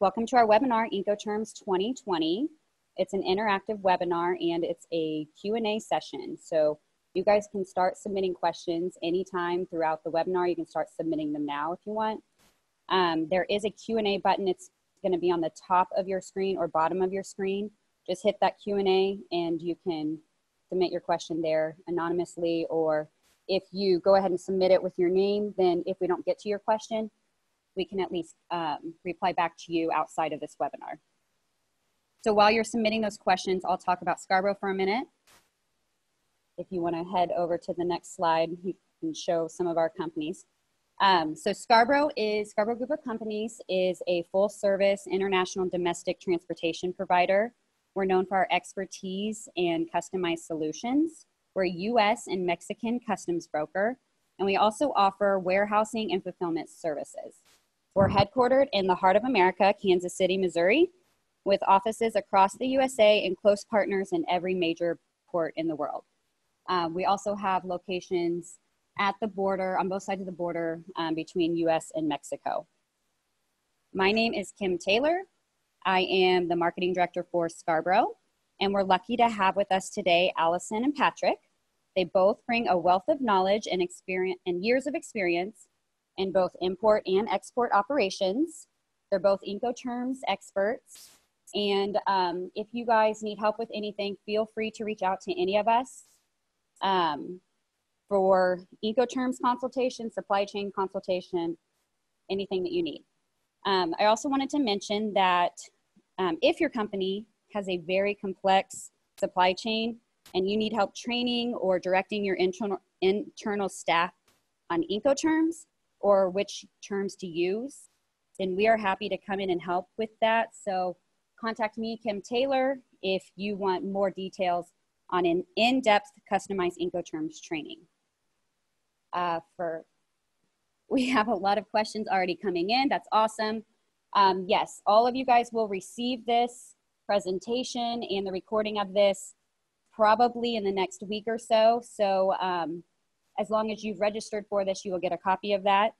Welcome to our webinar, Incoterms 2020. It's an interactive webinar and it's a Q&A session. So you guys can start submitting questions anytime throughout the webinar. You can start submitting them now if you want. There is a Q&A button. It's going to be on the top of your screen or bottom of your screen. Just hit that Q&A and you can submit your question there anonymously, or if you go ahead and submit it with your name, then if we don't get to your question, we can at least reply back to you outside of this webinar. So while you're submitting those questions, I'll talk about Scarbrough for a minute. If you want to head over to the next slide, you can show some of our companies. So Scarbrough Group of Companies is a full service international domestic transportation provider. We're known for our expertise and customized solutions. We're a US and Mexican customs broker, and we also offer warehousing and fulfillment services. We're headquartered in the heart of America, Kansas City, Missouri, with offices across the USA and close partners in every major port in the world. We also have locations at the border, on both sides of the border between US and Mexico. My name is Kim Taylor. I am the marketing director for Scarbrough, and we're lucky to have with us today Allison and Patrick. They both bring a wealth of knowledge and experience and years of experience in both import and export operations. They're both Incoterms experts. And if you guys need help with anything, feel free to reach out to any of us for Incoterms consultation, supply chain consultation, anything that you need. I also wanted to mention that if your company has a very complex supply chain and you need help training or directing your internal staff on Incoterms, or which terms to use, then we are happy to come in and help with that. So contact me, Kim Taylor, if you want more details on an in-depth customized Incoterms training. We have a lot of questions already coming in. That's awesome. Yes, all of you guys will receive this presentation and the recording of this probably in the next week or so. So as long as you've registered for this, you will get a copy of that.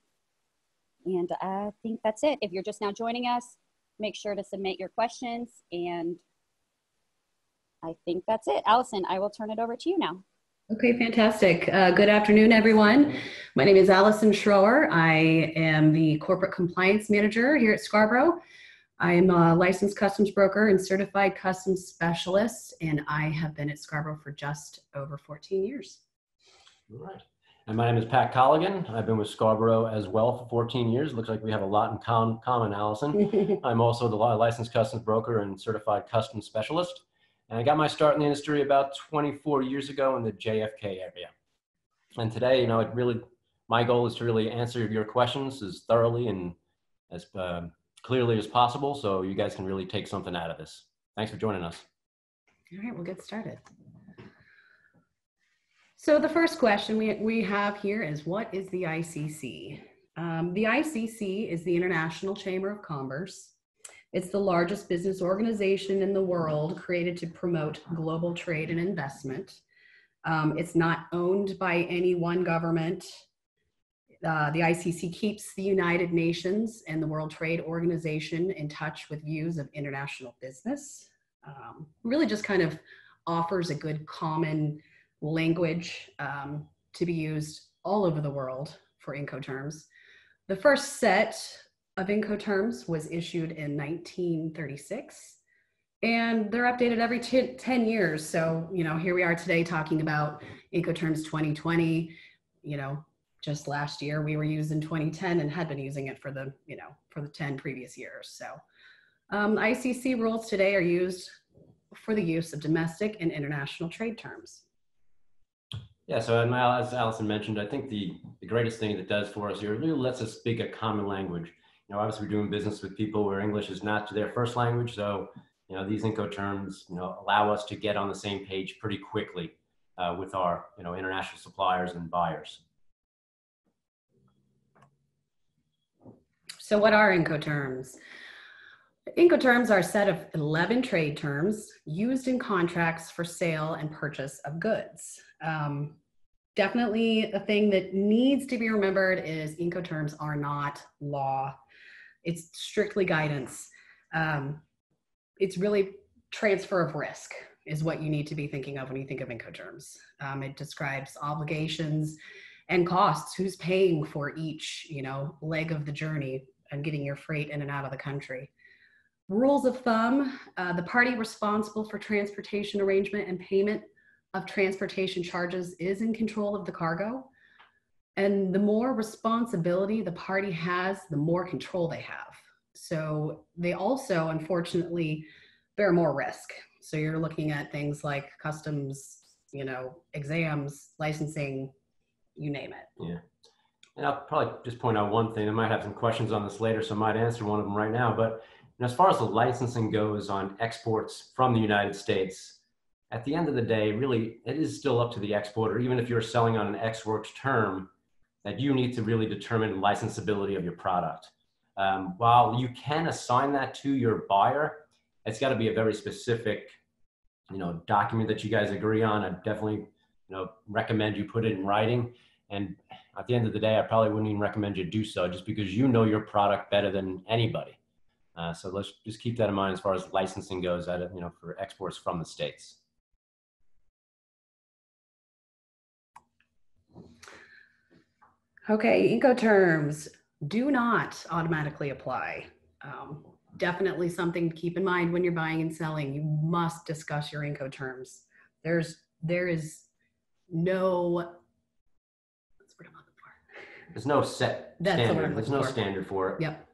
And I think that's it. If you're just now joining us, make sure to submit your questions. And I think that's it. Allison, I will turn it over to you now. Okay, fantastic. Good afternoon, everyone. My name is Allison Schroer. I am the Corporate Compliance Manager here at Scarbrough. I am a licensed customs broker and certified customs specialist, and I have been at Scarbrough for just over 14 years. All right. And my name is Pat Colligan. I've been with Scarbrough as well for 14 years. Looks like we have a lot in common, Allison. I'm also the licensed customs broker and certified customs specialist. And I got my start in the industry about 24 years ago in the JFK area. And today, you know, it really, my goal is to really answer your questions as thoroughly and as clearly as possible, so you guys can really take something out of this. Thanks for joining us. All right, we'll get started. So the first question we have here is, what is the ICC? The ICC is the International Chamber of Commerce. It's the largest business organization in the world, created to promote global trade and investment. It's not owned by any one government. The ICC keeps the United Nations and the World Trade Organization in touch with views of international business. Really just kind of offers a good common language to be used all over the world for Incoterms. The first set of Incoterms was issued in 1936, and they're updated every 10 years. So, you know, here we are today talking about Incoterms 2020. You know, just last year we were using 2010 and had been using it for the, you know, for the 10 previous years. So ICC rules today are used for the use of domestic and international trade terms. Yeah, so as Allison mentioned, I think the greatest thing that does for us here, it really lets us speak a common language. You know, obviously we're doing business with people where English is not their first language, so, you know, these Incoterms, you know, allow us to get on the same page pretty quickly with our, you know, international suppliers and buyers. So what are Incoterms? Incoterms are a set of 11 trade terms used in contracts for sale and purchase of goods. Definitely a thing that needs to be remembered is Incoterms are not law. It's strictly guidance. It's really transfer of risk is what you need to be thinking of when you think of Incoterms. It describes obligations and costs, who's paying for each, you know, leg of the journey and getting your freight in and out of the country. Rules of thumb, the party responsible for transportation arrangement and payment of transportation charges is in control of the cargo. And the more responsibility the party has, the more control they have. So they also, unfortunately, bear more risk. So you're looking at things like customs, you know, exams, licensing, you name it. Yeah. And I'll probably just point out one thing. I might have some questions on this later, so I might answer one of them right now. But as far as the licensing goes on exports from the United States, at the end of the day, really, it is still up to the exporter, even if you're selling on an Ex Works term, that you need to really determine licensability of your product. While you can assign that to your buyer, it's got to be a very specific, you know, document that you guys agree on. I definitely, you know, recommend you put it in writing. And at the end of the day, I probably wouldn't even recommend you do so, just because you know your product better than anybody. So let's just keep that in mind as far as licensing goes, you know, for exports from the States. Okay, Incoterms do not automatically apply. Definitely something to keep in mind when you're buying and selling. You must discuss your Incoterms. There is no, that's what I'm looking for. There's no set standard. There's no standard for it. Yep.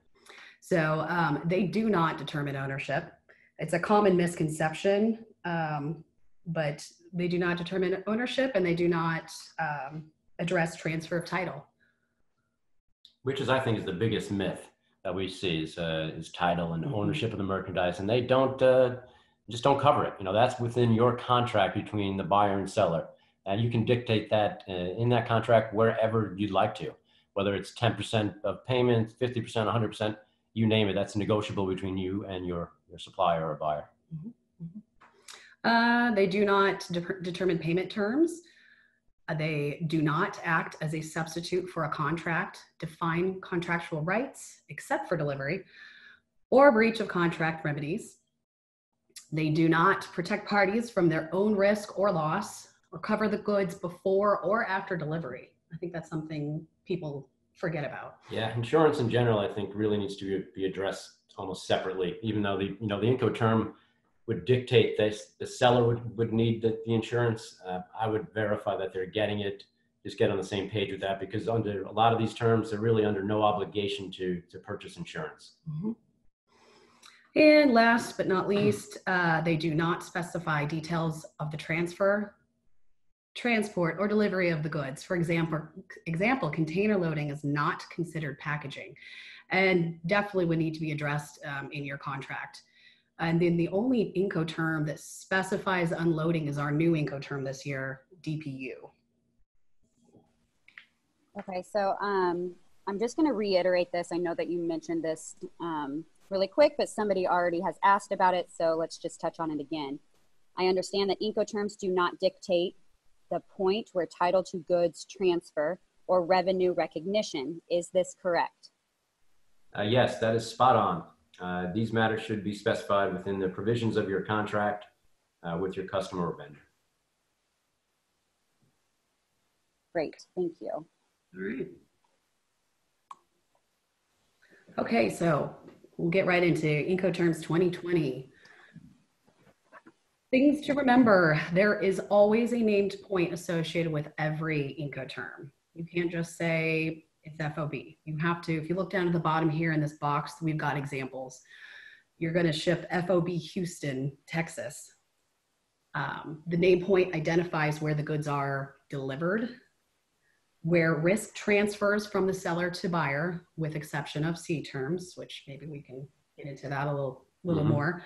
So they do not determine ownership. It's a common misconception, but they do not determine ownership, and they do not address transfer of title. Which is, I think, is the biggest myth that we see is title and ownership of the merchandise, and they don't, just don't cover it. You know, that's within your contract between the buyer and seller. And you can dictate that in that contract wherever you'd like to, whether it's 10% of payments, 50%, 100%. You name it, that's negotiable between you and your supplier or buyer. They do not determine payment terms. They do not act as a substitute for a contract, define contractual rights, except for delivery, or breach of contract remedies. They do not protect parties from their own risk or loss, or cover the goods before or after delivery. I think that's something people forget about. Yeah, insurance in general, I think, really needs to be addressed almost separately, even though the, you know, the Incoterm would dictate this, the seller would need the insurance. I would verify that they're getting it, just get on the same page with that, because under a lot of these terms, they're really under no obligation to purchase insurance. And last but not least, they do not specify details of the transfer, transport, or delivery of the goods. For example, container loading is not considered packaging, and definitely would need to be addressed in your contract. And then the only Incoterm that specifies unloading is our new Incoterm this year, DPU. Okay, so I'm just going to reiterate this. I know that you mentioned this really quick, but somebody already has asked about it, so let's just touch on it again. I understand that Incoterms do not dictate the point where title to goods transfer or revenue recognition. Is this correct? Yes, that is spot on. These matters should be specified within the provisions of your contract with your customer or vendor. Great, thank you. All right. Okay, so we'll get right into Incoterms 2020. Things to remember, there is always a named point associated with every Incoterm. You can't just say it's FOB. You have to, if you look down at the bottom here in this box, we've got examples. You're gonna ship FOB Houston, Texas. The name point identifies where the goods are delivered, where risk transfers from the seller to buyer, with exception of C terms, which maybe we can get into that a little more,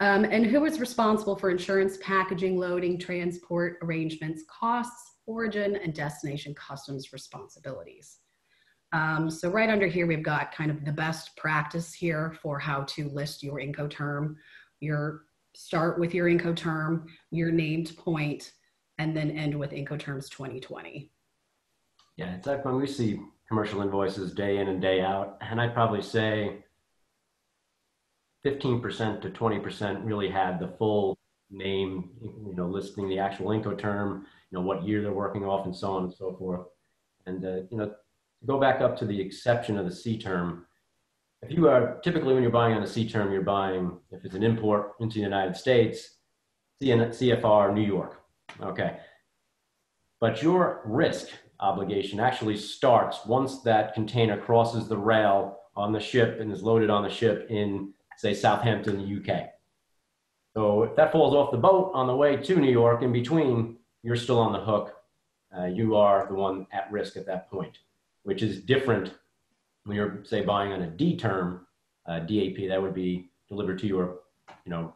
and who is responsible for insurance, packaging, loading, transport, arrangements, costs, origin, and destination customs responsibilities. So right under here, we've got kind of the best practice here for how to list your Incoterm. Start with your Incoterm, your named point, and then end with Incoterms 2020. Yeah, it's like when we see commercial invoices day in and day out, and I'd probably say 15% to 20% really had the full name, you know, listing the actual Incoterm, you know, what year they're working off and so on and so forth. And, you know, to go back up to the exception of the C term, if you are typically when you're buying on a C term, you're buying, if it's an import into the United States, CFR, New York. Okay. But your risk obligation actually starts once that container crosses the rail on the ship and is loaded on the ship in, say, Southampton, UK. So if that falls off the boat on the way to New York, in between, you're still on the hook. You are the one at risk at that point, which is different when you're, say, buying on a D term, DAP, that would be delivered to your, you know,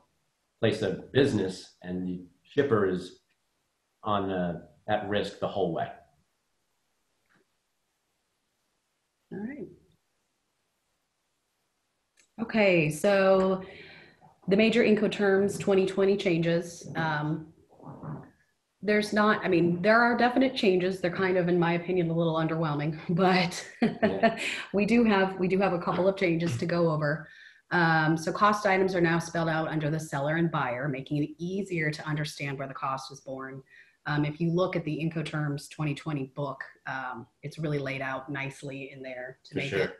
place of business, and the shipper is on at risk the whole way. All right. Okay, so the major Incoterms 2020 changes. There's not, I mean, there are definite changes. They're kind of, in my opinion, a little underwhelming, but yeah. we do have a couple of changes to go over. So cost items are now spelled out under the seller and buyer, making it easier to understand where the cost is borne. If you look at the Incoterms 2020 book, it's really laid out nicely in there to make it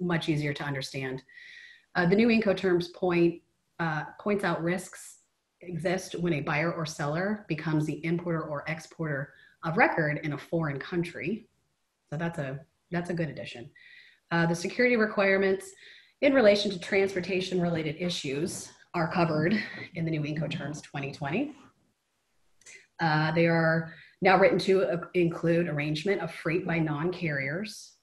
much easier to understand. The new Incoterms points out risks exist when a buyer or seller becomes the importer or exporter of record in a foreign country. So that's a good addition. The security requirements in relation to transportation related issues are covered in the new Incoterms 2020. They are now written to include arrangement of freight by non-carriers.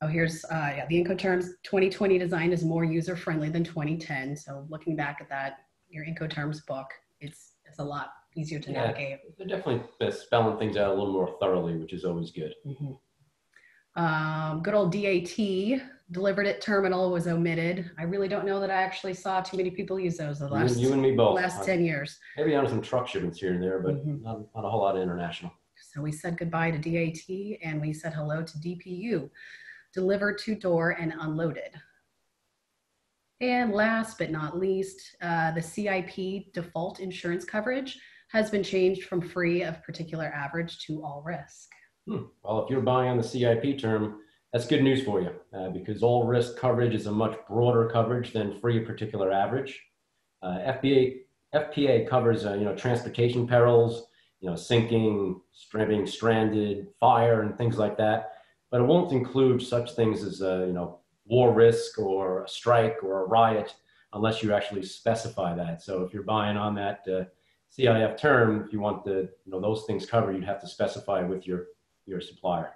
Oh, here's, yeah, the Incoterms 2020 design is more user-friendly than 2010. So looking back at that, your Incoterms book, it's a lot easier to navigate. They're definitely spelling things out a little more thoroughly, which is always good. Mm-hmm. Good old DAT, delivered at terminal, was omitted. I really don't know that I actually saw too many people use those the last, you and me both. Last 10 years. Maybe on some truck shipments here and there, but mm-hmm. not a whole lot of international. So we said goodbye to DAT and we said hello to DPU. Deliver to door and unloaded. And last but not least, the CIP default insurance coverage has been changed from free of particular average to all risk. Hmm. Well, if you're buying on the CIP term, that's good news for you because all risk coverage is a much broader coverage than free of particular average. FPA covers you know, transportation perils, you know, sinking, being stranded, fire, and things like that. But it won't include such things as you know, war risk or a strike or a riot unless you actually specify that. So if you're buying on that CIF term, if you want the, you know, those things covered, you'd have to specify with your supplier.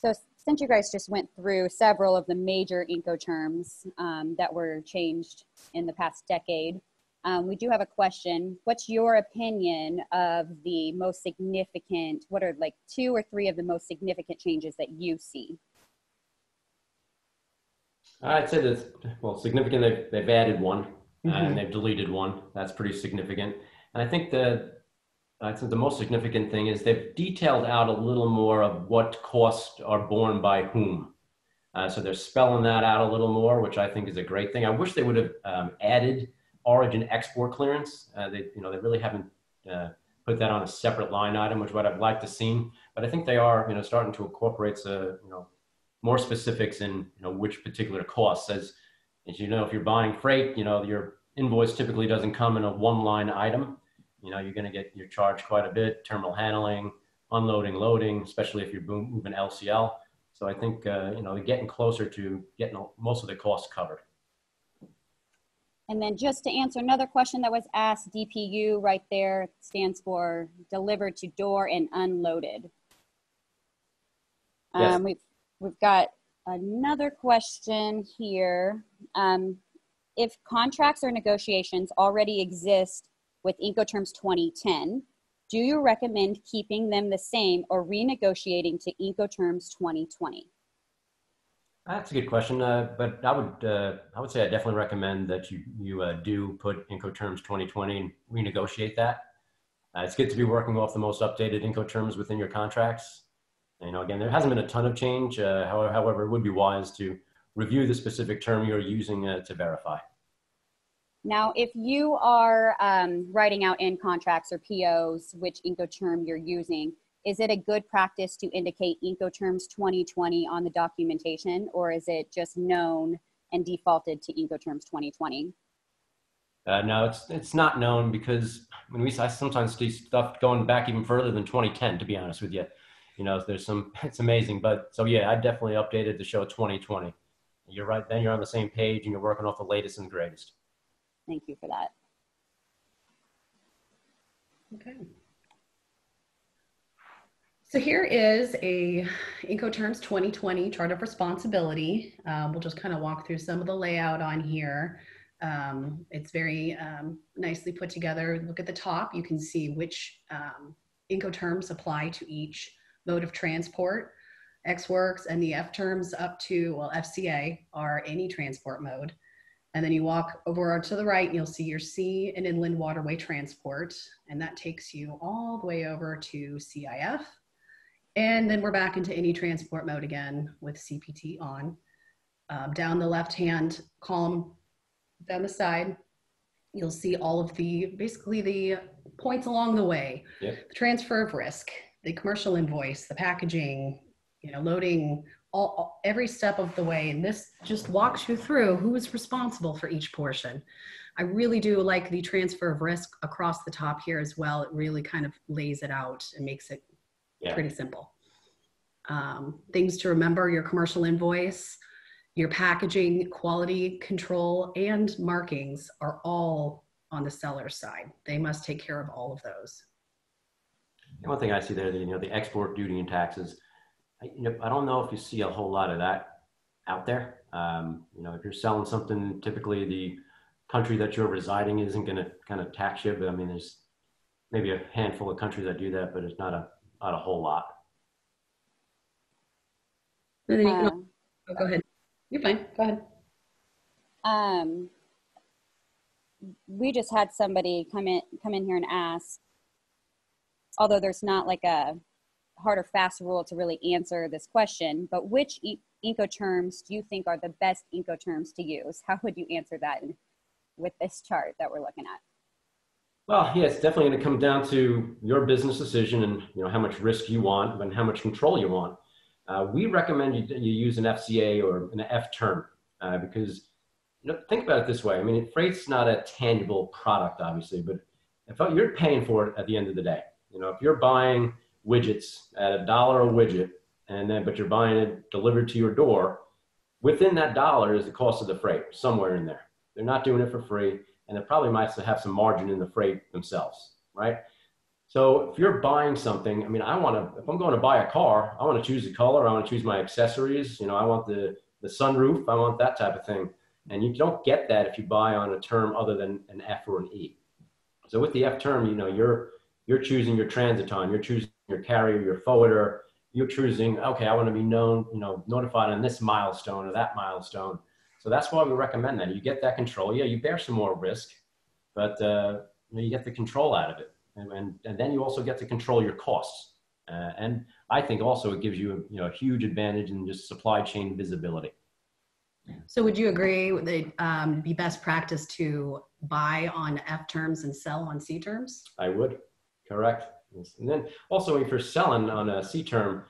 So since you guys just went through several of the major Incoterms that were changed in the past decade, we do have a question. What's your opinion of the most significant, what are like 2 or 3 of the most significant changes that you see? I'd say that's, well, significant, they've added one mm-hmm. and they've deleted one. That's pretty significant. And I think the most significant thing is they've detailed out a little more of what costs are borne by whom. So they're spelling that out a little more, which I think is a great thing. I wish they would have added origin export clearance. They really haven't put that on a separate line item, which what I've liked to see. But I think they are, you know, starting to incorporate you know, more specifics in, you know, which particular costs. As you know, if you're buying freight, you know, your invoice typically doesn't come in a one-line item. You know, you're going to get your charge quite a bit, terminal handling, unloading, loading, especially if you're moving LCL. So I think you know, they're getting closer to getting most of the costs covered. And then just to answer another question that was asked, DPU right there stands for delivered to door and unloaded. Yes. We've got another question here. If contracts or negotiations already exist with Incoterms 2010, do you recommend keeping them the same or renegotiating to Incoterms 2020? That's a good question, but I would say I definitely recommend that you do put Incoterms 2020 and renegotiate that. It's good to be working off the most updated Incoterms within your contracts. And, you know, again, there hasn't been a ton of change. However, it would be wise to review the specific term you're using to verify. Now, if you are writing out end contracts or POs, which Incoterm you're using, is it a good practice to indicate Incoterms 2020 on the documentation, or is it just known and defaulted to Incoterms 2020? No, it's not known, because when I sometimes see stuff going back even further than 2010, to be honest with you. You know, there's some, it's amazing, but so yeah, I definitely updated to show 2020. You're right, then you're on the same page and you're working off the latest and greatest. Thank you for that. Okay. So here is a Incoterms 2020 chart of responsibility. We'll just kind of walk through some of the layout on here. It's very nicely put together. Look at the top, you can see which Incoterms apply to each mode of transport. X works and the F terms up to, well, FCA are any transport mode. And then you walk over to the right and you'll see your sea and inland waterway transport. And that takes you all the way over to CIF. And then we're back into any transport mode again with CPT on. Down the left-hand column, down the side, you'll see all of the, basically the points along the way. Yep. The transfer of risk, the commercial invoice, the packaging, you know, loading, every step of the way. And this just walks you through who is responsible for each portion. I really do like the transfer of risk across the top here as well. It really kind of lays it out and makes it pretty simple. Things to remember, your commercial invoice, your packaging, quality control, and markings are all on the seller's side. They must take care of all of those. And one thing I see there, you know, the export duty and taxes, I don't know if you see a whole lot of that out there. You know, if you're selling something, typically the country that you're residing isn't going to kind of tax you, but I mean, there's maybe a handful of countries that do that, but it's not a whole lot. And then you can, oh, go ahead. You're fine. Go ahead. We just had somebody come in here and ask, although there's not like a hard or fast rule to really answer this question, but which Incoterms do you think are the best Incoterms to use? How would you answer that with this chart that we're looking at? Well, yeah, it's definitely going to come down to your business decision and, you know, how much risk you want and how much control you want. We recommend you use an FCA or an F term because, you know, think about it this way. I mean, freight's not a tangible product, obviously, but if you're paying for it at the end of the day. You know, if you're buying widgets at $1 a widget, and then, but you're buying it delivered to your door, within that dollar is the cost of the freight, somewhere in there. They're not doing it for free, and they probably might have some margin in the freight themselves, right? So if you're buying something, I mean, if I'm going to buy a car, I want to choose the color, I want to choose my accessories, you know, I want the sunroof, I want that type of thing. And you don't get that if you buy on a term other than an F or an E. So with the F term, you know, you're choosing your transit time, you're choosing your carrier, your forwarder, you're choosing, okay, I want to be known, you know, notified on this milestone or that milestone. So that's why we recommend that. You get that control. Yeah, you bear some more risk, but you get the control out of it. And then you also get to control your costs. And I think also it gives you a huge advantage in just supply chain visibility. So would you agree that it be best practice to buy on F terms and sell on C terms? I would. Correct. And then also if you're selling on a C term,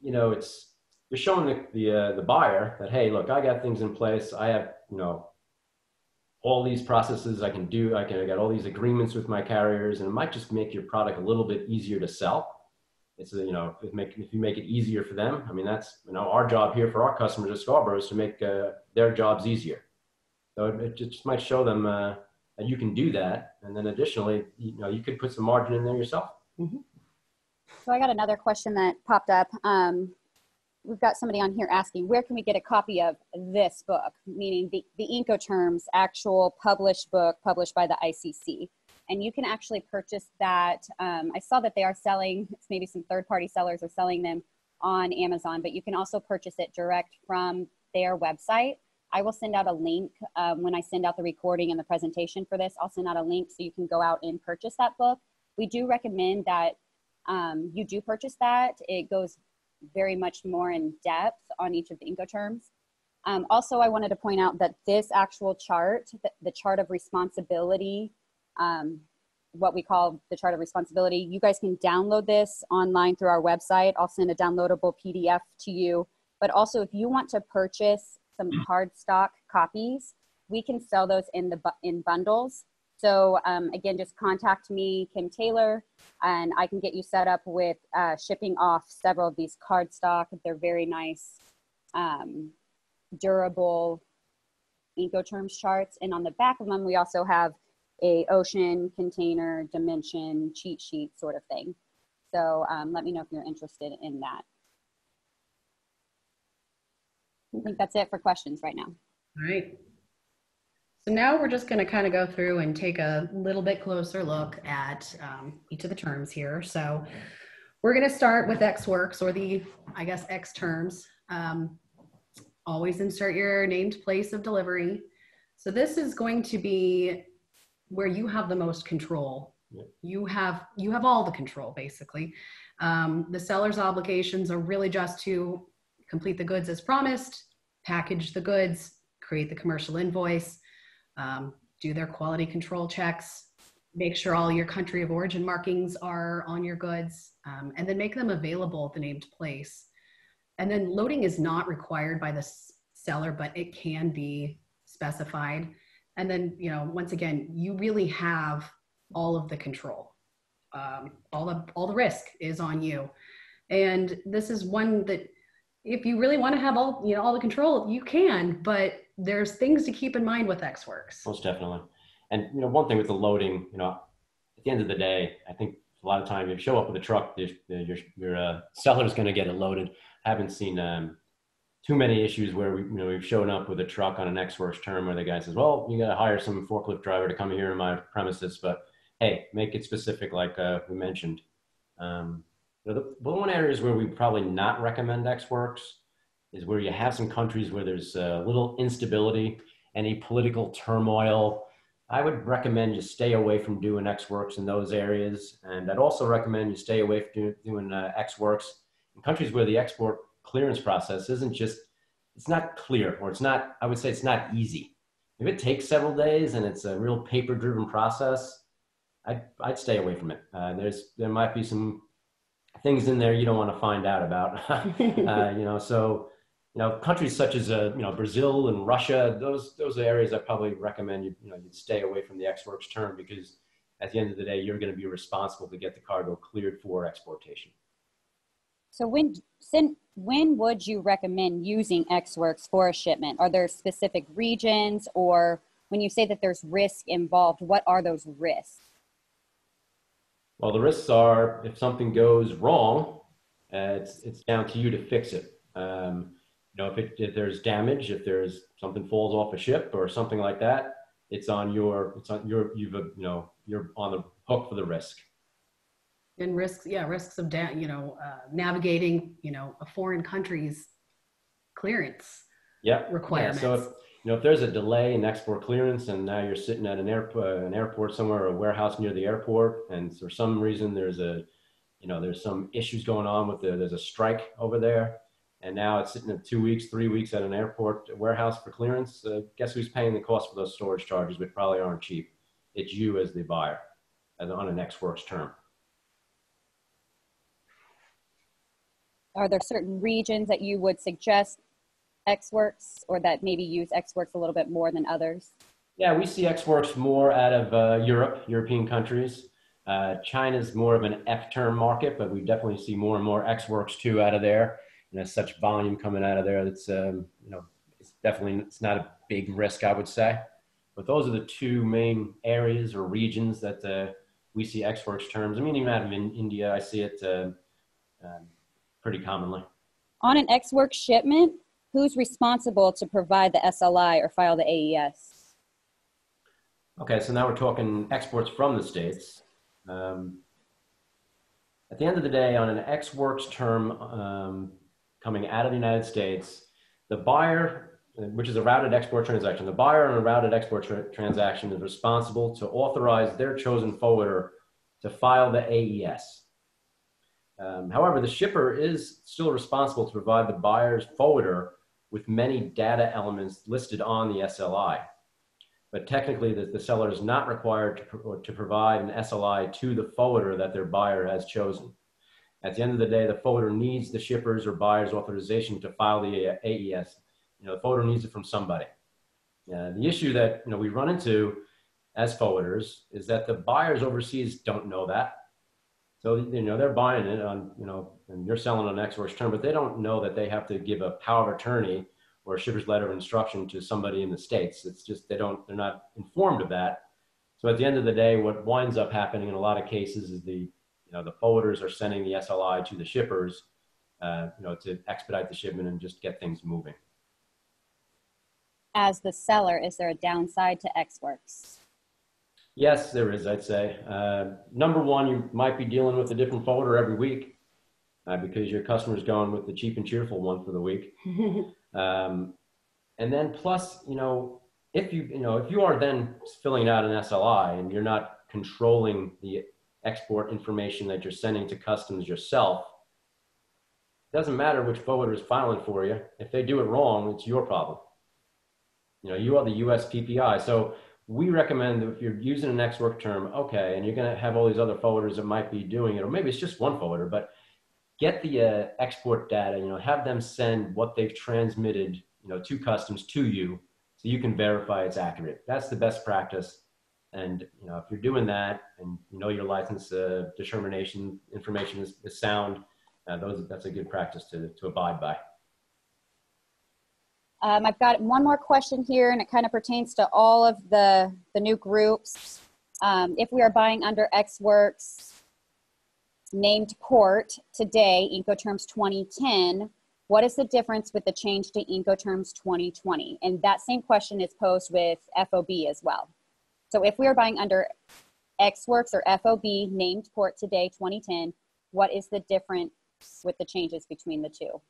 you know, you're showing the buyer that, hey, look, I got things in place. I have, you know, all these processes I can do. I got all these agreements with my carriers, and it might just make your product a little bit easier to sell. It's, you know, if you make it easier for them, I mean, that's, you know, our job here for our customers at Scarbrough is to make their jobs easier. So it just might show them, and you can do that. And then additionally, you know, you could put some margin in there yourself. Mm-hmm. So I got another question that popped up. We've got somebody on here asking, where can we get a copy of this book? Meaning the Incoterms actual published book published by the ICC. And you can actually purchase that. I saw that they are selling, maybe some third-party sellers are selling them on Amazon, but you can also purchase it direct from their website. I will send out a link when I send out the recording and the presentation for this. I'll send out a link so you can go out and purchase that book. We do recommend that you do purchase that. It goes very much more in depth on each of the Incoterms. Also, I wanted to point out that this actual chart, the chart of responsibility, what we call the chart of responsibility, you guys can download this online through our website. I'll send a downloadable PDF to you. But also, if you want to purchase some hard stock copies, we can sell those in bundles. So again, just contact me, Kim Taylor, and I can get you set up with shipping off several of these card stock. They're very nice, durable Incoterms charts. And on the back of them, we also have a ocean, container, dimension, cheat sheet sort of thing. So let me know if you're interested in that. I think that's it for questions right now. All right. So now we're just going to kind of go through and take a little bit closer look at each of the terms here. So we're going to start with X works, or the, I guess, X terms. Always insert your named place of delivery. So this is going to be where you have the most control. Yeah. You have all the control, basically. The seller's obligations are really just to complete the goods as promised, package the goods, create the commercial invoice, do their quality control checks, make sure all your country of origin markings are on your goods, and then make them available at the named place. And then loading is not required by the seller, but it can be specified. And then, you know, once again, you really have all of the control. All the risk is on you. And this is one that if you really want to have all, you know, all the control, you can, but there's things to keep in mind with X works. Most definitely. And, you know, one thing with the loading, you know, at the end of the day, I think a lot of time if you show up with a truck, your seller's going to get it loaded. I haven't seen too many issues where we've shown up with a truck on an X works term where the guy says, well, you got to hire some forklift driver to come here in my premises, but hey, make it specific like we mentioned. You know, the one areas where we probably not recommend X works is where you have some countries where there's a little instability, any political turmoil. I would recommend you stay away from doing X works in those areas. And I'd also recommend you stay away from doing X works in countries where the export clearance process isn't just, it's not clear, or it's not, I would say it's not easy. If it takes several days and it's a real paper-driven process, I'd stay away from it. There might be some things in there you don't want to find out about, you know, so, you know, countries such as, you know, Brazil and Russia, those are areas I probably recommend you'd stay away from the X works term, because at the end of the day, you're going to be responsible to get the cargo cleared for exportation. So when would you recommend using X works for a shipment? Are there specific regions, or when you say that there's risk involved, what are those risks? Well, the risks are if something goes wrong, it's down to you to fix it. You know, if there's damage, if there's something falls off a ship or something like that, you're on the hook for the risk. And risks, yeah, risks of navigating, a foreign country's clearance. Yeah. Requirements. Yeah. So if there's a delay in export clearance, and now you're sitting at an airport somewhere, or a warehouse near the airport, and for some reason there's some issues going on with there's a strike over there. And now it's sitting at 2 weeks, 3 weeks at an airport warehouse for clearance. Guess who's paying the cost for those storage charges, which probably aren't cheap? It's you as the buyer on an X works term. Are there certain regions that you would suggest X works, or that maybe use X works a little bit more than others? Yeah, we see X works more out of European countries. China's more of an F term market, but we definitely see more and more X works too out of there. And there's such volume coming out of there that's, it's not a big risk, I would say. But those are the two main areas or regions that we see X works terms. I mean, even out of India, I see it pretty commonly. On an X works shipment, who's responsible to provide the SLI or file the AES? Okay, so now we're talking exports from the States. At the end of the day, on an X works term, coming out of the United States, the buyer, which is a routed export transaction, the buyer on a routed export transaction is responsible to authorize their chosen forwarder to file the AES. However, the shipper is still responsible to provide the buyer's forwarder with many data elements listed on the SLI. But technically, the seller is not required to provide an SLI to the forwarder that their buyer has chosen. At the end of the day, the forwarder needs the shipper's or buyer's authorization to file the AES. The forwarder needs it from somebody. The issue that we run into as forwarders is that the buyers overseas don't know that. So they're buying it on and you're selling on X works term, but they don't know that they have to give a power of attorney or a shipper's letter of instruction to somebody in the States. It's just they're not informed of that. So at the end of the day, what winds up happening in a lot of cases is the forwarders are sending the SLI to the shippers, to expedite the shipment and just get things moving. As the seller, is there a downside to Ex Works? Yes, there is, I'd say. Number one, you might be dealing with a different forwarder every week because your customer's going with the cheap and cheerful one for the week. And then plus, if you are then filling out an SLI and you're not controlling the export information that you're sending to customs yourself, it doesn't matter which forwarder is filing for you. If they do it wrong, it's your problem. You are the USPPI. So we recommend that if you're using an Ex Work term, okay, and you're going to have all these other forwarders that might be doing it, or maybe it's just one forwarder, but get the export data, have them send what they've transmitted, to customs to you so you can verify it's accurate. That's the best practice. And, if you're doing that and your license determination information is sound, that's a good practice to abide by. I've got one more question here, and it kind of pertains to all of the new groups. If we are buying under Ex Works named port today, Incoterms 2010, what is the difference with the change to Incoterms 2020? And that same question is posed with FOB as well. So if we are buying under Ex Works or FOB named port today, 2010, what is the difference with the changes between the two?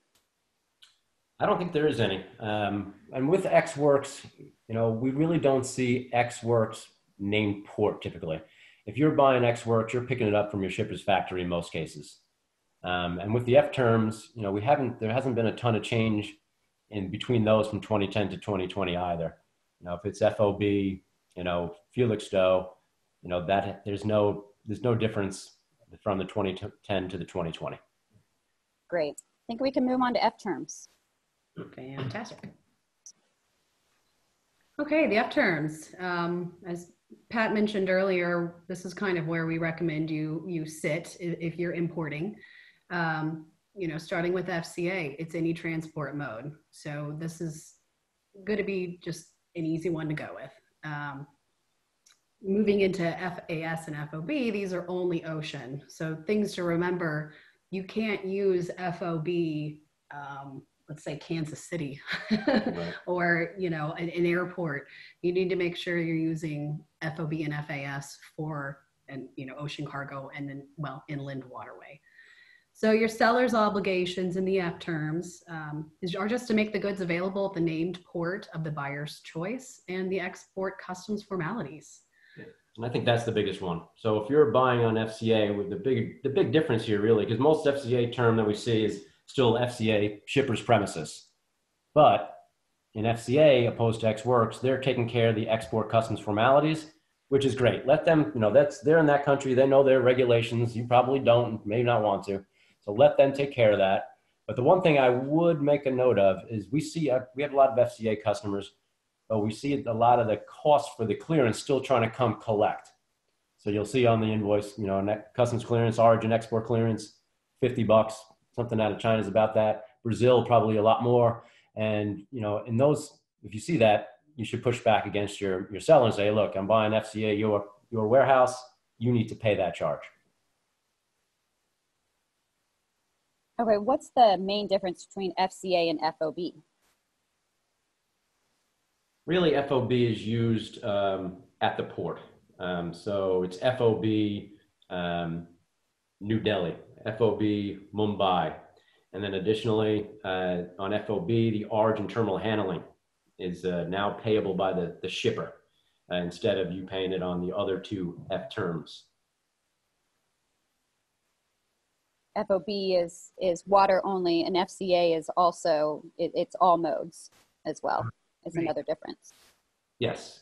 I don't think there is any. And with Ex Works, we really don't see Ex Works named port typically. If you're buying Ex Works, you're picking it up from your shipper's factory in most cases. And with the F terms, there hasn't been a ton of change in between those from 2010 to 2020 either. If it's FOB, Felixstowe, that there's no difference from the 2010 to the 2020. Great. I think we can move on to F terms. Okay, fantastic. Okay, the F terms. As Pat mentioned earlier, this is kind of where we recommend you sit if you're importing. Starting with FCA, it's any transport mode. So this is going to be just an easy one to go with. Moving into FAS and FOB, these are only ocean. So things to remember, you can't use FOB. Let's say Kansas City right. Or, an airport, you need to make sure you're using FOB and FAS for, ocean cargo and then, inland waterway. So your seller's obligations in the F terms are just to make the goods available at the named port of the buyer's choice and the export customs formalities. And I think that's the biggest one. So if you're buying on FCA, with the big difference here really, because most FCA term that we see is still FCA shipper's premises. But in FCA, opposed to Ex Works, they're taking care of the export customs formalities, which is great. Let them, they're in that country, they know their regulations, you probably don't, may not want to. So let them take care of that. But the one thing I would make a note of is we have a lot of FCA customers, but we see a lot of the cost for the clearance still trying to come collect. So you'll see on the invoice, customs clearance, origin export clearance, $50. Something out of China is about that. Brazil, probably a lot more. And, in those, if you see that, you should push back against your seller and say, look, I'm buying FCA, your warehouse, you need to pay that charge. Okay, what's the main difference between FCA and FOB? Really, FOB is used at the port. So it's FOB New Delhi. FOB Mumbai, and then additionally on FOB, the origin terminal handling is now payable by the shipper instead of you paying it on the other two F terms. FOB is water only, and FCA is also, it's all modes as well. Is another difference. Yes.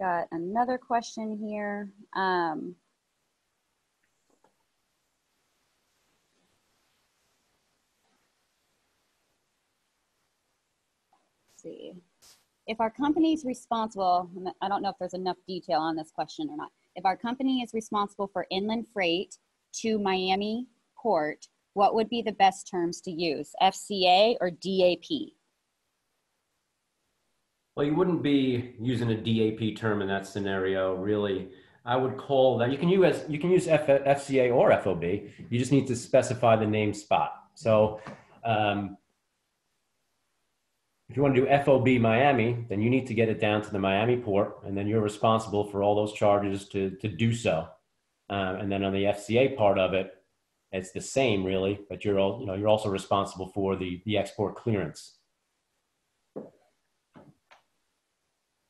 Got another question here. Let's see. If our company is responsible, I don't know if there's enough detail on this question or not. If our company is responsible for inland freight to Miami port, what would be the best terms to use, FCA or DAP? Well, you wouldn't be using a DAP term in that scenario, really. I would call that, you can use FCA or FOB, you just need to specify the name spot. So if you want to do FOB Miami, then you need to get it down to the Miami port, and then you're responsible for all those charges to do so. And then on the FCA part of it, it's the same really, but you're also responsible for the export clearance.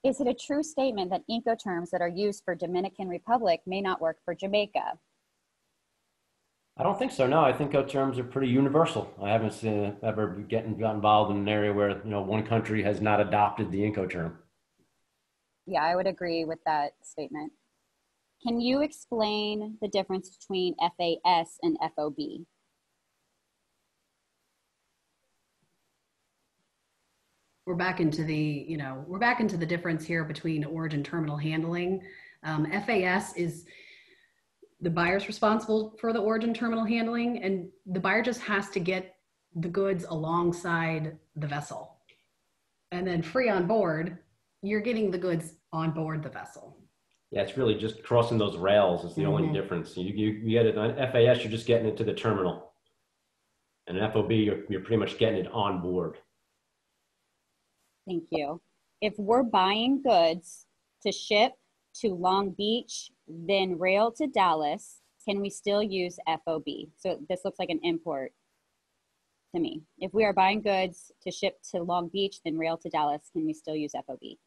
Is it a true statement that Incoterms that are used for Dominican Republic may not work for Jamaica? I don't think so, no. I think Incoterms are pretty universal. I haven't seen, ever got involved in an area where one country has not adopted the Incoterm. Yeah, I would agree with that statement. Can you explain the difference between FAS and FOB? We're back into the, we're back into the difference here between origin terminal handling. FAS is the buyer's responsible for the origin terminal handling, and the buyer just has to get the goods alongside the vessel. And then free on board, you're getting the goods on board the vessel. Yeah, it's really just crossing those rails is the only difference. You get it on FAS, you're just getting it to the terminal. And an FOB, you're pretty much getting it on board. Thank you. If we're buying goods to ship to Long Beach, then rail to Dallas, can we still use FOB? So this looks like an import to me. If we are buying goods to ship to Long Beach, then rail to Dallas, can we still use FOB?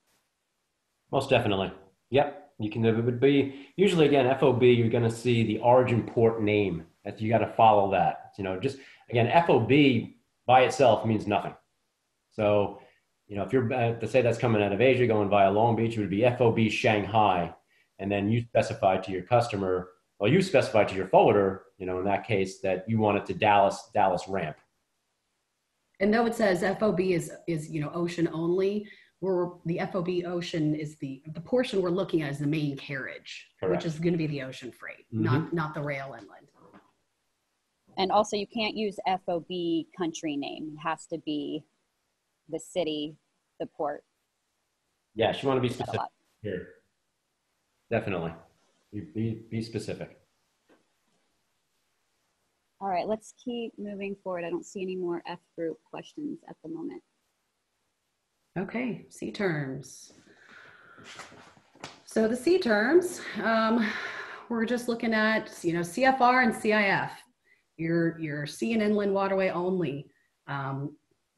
Most definitely. Yep. You can, it would be, usually again, FOB, you're going to see the origin port name. You got to follow that. Just again, FOB by itself means nothing. So, if you're to say that's coming out of Asia, going via Long Beach, it would be FOB Shanghai, and then you specify to your customer, well, you specify to your forwarder, in that case, that you want it to Dallas ramp. And though it says FOB is ocean only, the FOB ocean is the portion we're looking at is the main carriage, correct, which is going to be the ocean freight, not the rail inland. And also, you can't use FOB country name; it has to be the city. The port. Yeah, you want to be specific here. Definitely. Be specific. All right, let's keep moving forward. I don't see any more F group questions at the moment. Okay, C terms. So the C terms, we're just looking at, CFR and CIF, your sea and inland waterway only.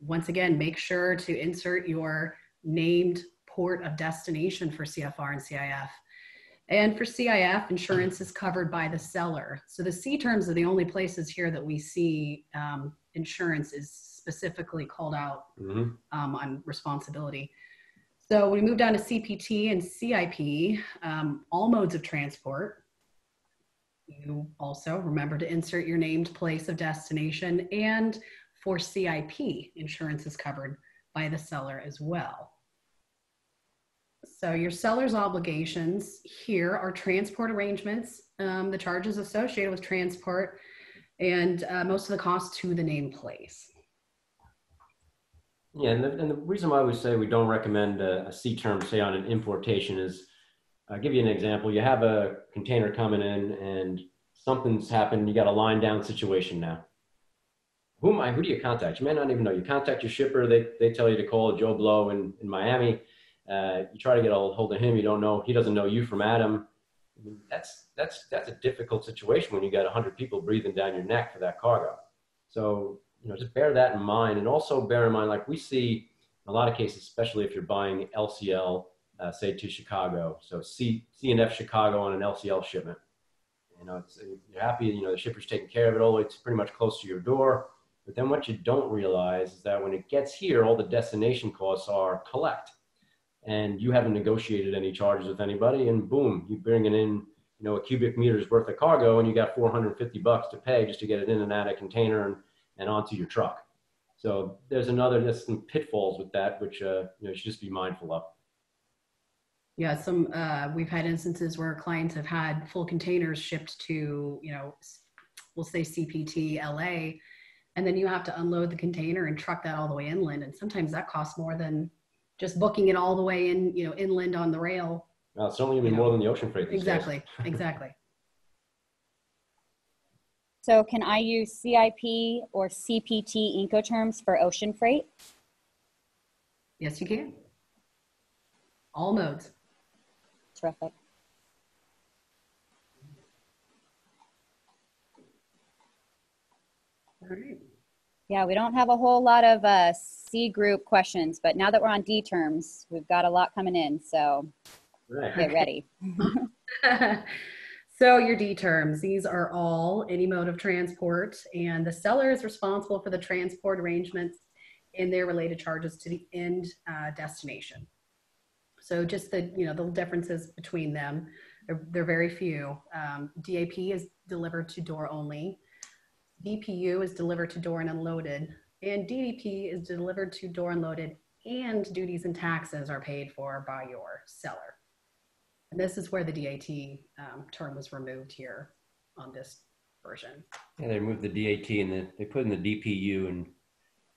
Once again, make sure to insert your named port of destination for CFR and CIF. And for CIF, insurance is covered by the seller. So the C terms are the only places here that we see insurance is specifically called out on responsibility. So we move down to CPT and CIP, all modes of transport. You also remember to insert your named place of destination, and for CIP, insurance is covered by the seller as well. So your seller's obligations here are transport arrangements, the charges associated with transport, and most of the costs to the named place. Yeah, and the reason why we say we don't recommend a C term, say on an importation, is I'll give you an example. You have a container coming in and something's happened. You got a line down situation now. Who do you contact? You may not even know. You contact your shipper. They tell you to call Joe Blow in Miami. You try to get a hold of him. You don't know. He doesn't know you from Adam. I mean, that's a difficult situation when you got 100 people breathing down your neck for that cargo. So, just bear that in mind. And also bear in mind, like we see in a lot of cases, especially if you're buying LCL, say to Chicago. So C and F Chicago on an LCL shipment. You know, it's, you're happy, you know, the shipper's taking care of it all the way to pretty much close to your door. But then what you don't realize is that when it gets here, all the destination costs are collect. And you haven't negotiated any charges with anybody, and boom, you're bringing in, you know, a cubic meter's worth of cargo, and you got $450 to pay just to get it in and out of container and onto your truck. So there's another, there's some pitfalls with that, which you know, you should just be mindful of. Yeah, some we've had instances where clients have had full containers shipped to, you know, we'll say CPT LA, and then you have to unload the container and truck that all the way inland, and sometimes that costs more than just booking it all the way in, you know, inland on the rail. Well, it's only going to be more than the ocean freight these days. Exactly, exactly. So can I use CIP or CPT Incoterms for ocean freight? Yes, you can. All modes. Terrific. All right. Yeah, we don't have a whole lot of C group questions, but now that we're on D terms, we've got a lot coming in, so right. Get ready. So your D terms, these are all any mode of transport, and the seller is responsible for the transport arrangements and their related charges to the end destination. So just the, you know, the differences between them, they're very few. DAP is delivered to door only. DPU is delivered to door and unloaded, and DDP is delivered to door unloaded, and duties and taxes are paid for by your seller. And this is where the DAT term was removed here on this version. Yeah, they removed the DAT and they put in the DPU. And you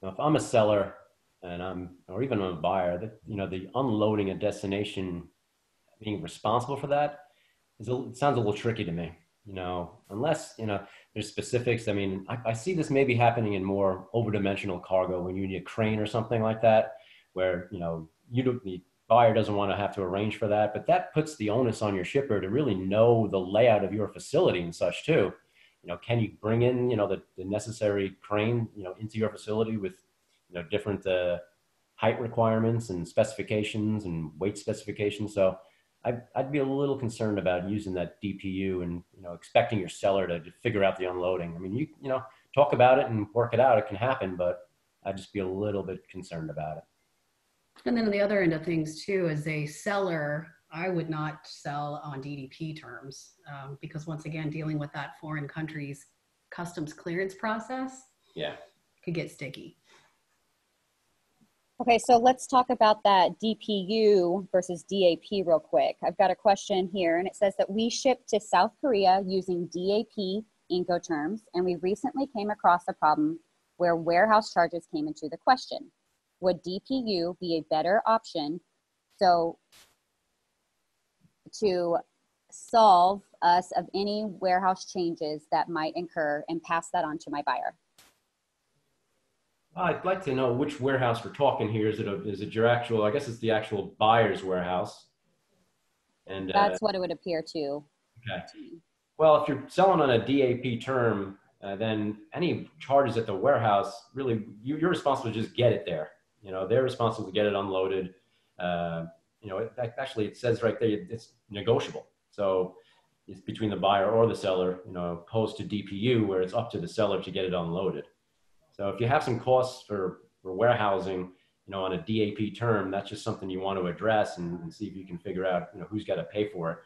know, if I'm a seller and or even I'm a buyer, you know, the unloading a destination, being responsible for that, it sounds a little tricky to me. You know, unless, you know, there's specifics. I mean, I see this maybe happening in more overdimensional cargo when you need a crane or something like that, where, you know, the buyer doesn't want to have to arrange for that, but that puts the onus on your shipper to really know the layout of your facility and such too. You know, can you bring in, you know, the necessary crane, you know, into your facility with, you know, different height requirements and specifications and weight specifications. So I'd be a little concerned about using that DPU and, you know, expecting your seller to figure out the unloading. I mean, you know, talk about it and work it out. It can happen, but I'd just be a little bit concerned about it. And then on the other end of things too, as a seller, I would not sell on DDP terms because once again, dealing with that foreign country's customs clearance process, yeah, could get sticky. Okay, so let's talk about that DPU versus DAP real quick. I've got a question here, and it says that we ship to South Korea using DAP Incoterms, and we recently came across a problem where warehouse charges came into the question. Would DPU be a better option to solve us of any warehouse changes that might incur and pass that on to my buyer? I'd like to know which warehouse we're talking here. Is it your actual, I guess it's the actual buyer's warehouse. And that's what it would appear to. Okay. Well, if you're selling on a DAP term, then any charges at the warehouse, really, you're responsible to just get it there. You know, they're responsible to get it unloaded. You know, it says right there, it's negotiable. So it's between the buyer or the seller, you know, opposed to DPU where it's up to the seller to get it unloaded. So if you have some costs for warehousing, you know, on a DAP term, that's just something you want to address and see if you can figure out, you know, who's got to pay for it.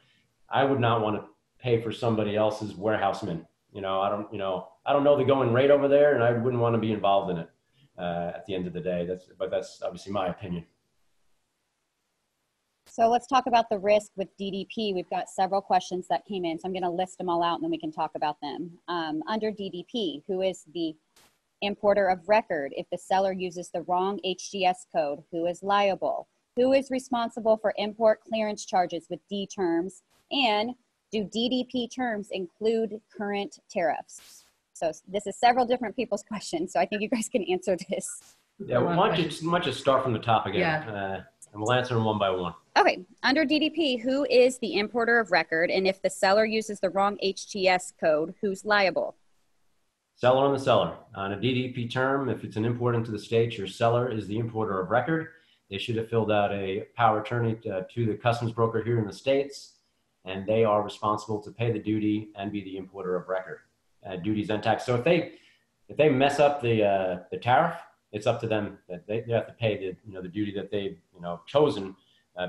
I would not want to pay for somebody else's warehouseman. You know, I don't know the going rate over there, and I wouldn't want to be involved in it at the end of the day. But that's obviously my opinion. So let's talk about the risk with DDP. We've got several questions that came in, so I'm going to list them all out, and then we can talk about them. Under DDP, who is the importer of record? If the seller uses the wrong HTS code, who is liable? Who is responsible for import clearance charges with D terms? And do DDP terms include current tariffs? So this is several different people's questions, so I think you guys can answer this. Yeah, why don't you start from the top again, yeah. And we'll answer them one by one. Okay, under DDP, who is the importer of record? And if the seller uses the wrong HTS code, who's liable? Seller on the seller. On a DDP term, if it's an import into the States, your seller is the importer of record. They should have filled out a power attorney to the customs broker here in the States. and they are responsible to pay the duty and be the importer of record. Duties untaxed. So if they mess up the tariff, it's up to them. That they have to pay the duty that they've chosen